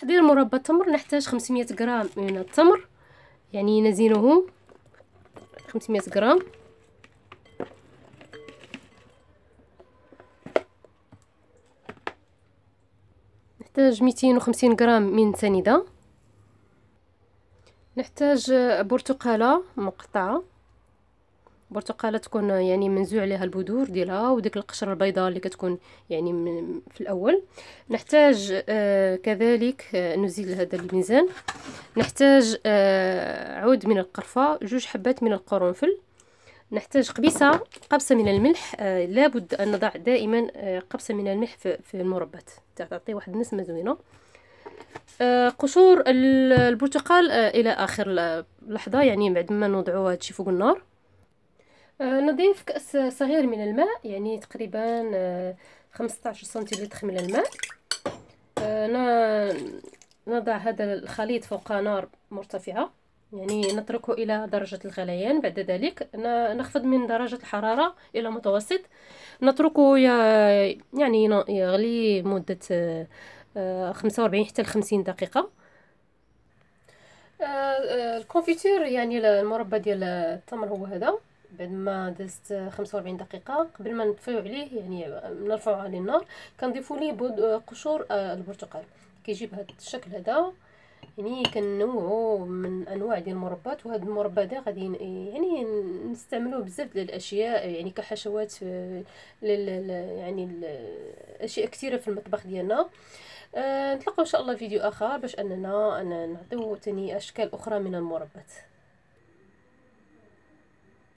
تحضير مربى التمر نحتاج 500 غرام من التمر، يعني نزينه 500 غرام. نحتاج 250 غرام من سنيدة. نحتاج برتقالة مقطعة، برتقالة تكون يعني منزوع عليها البذور ديالها وديك القشرة البيضاء اللي كتكون يعني من في الأول. نحتاج كذلك نزيل هذا الميزان. نحتاج عود من القرفة، 2 حبات من القرنفل. نحتاج قبصة من الملح. لابد أن نضع دائما قبصة من الملح في المربات، تعطي واحد النسمة زوينة. قشور البرتقال إلى آخر لحظة، يعني بعد ما نوضعو هادشي فوق النار. نضيف كأس صغير من الماء، يعني تقريبا 15 سنتيلتر من الماء. نضع هذا الخليط فوق نار مرتفعة، يعني نتركه إلى درجة الغليان. بعد ذلك نخفض من درجة الحرارة إلى متوسط، نتركه يعني يغلي مدة 45 حتى 50 دقيقة. الكونفيتير يعني المربى ديال التمر هو هذا. بعد ما دازت 45 دقيقة قبل ما نطفيو عليه، يعني نرفعوه على النار، كنضيفو ليه قشور البرتقال، كيجي بهذا الشكل هذا. يعني كنوعو من انواع ديال المربات، وهذا المربى هذا غادي يعني نستعملوه بزاف ديال الاشياء، يعني كحشوات، يعني اشياء كثيره في المطبخ ديالنا. نتلاقاو ان شاء الله فيديو اخر باش اننا نعطيو اشكال اخرى من المربات.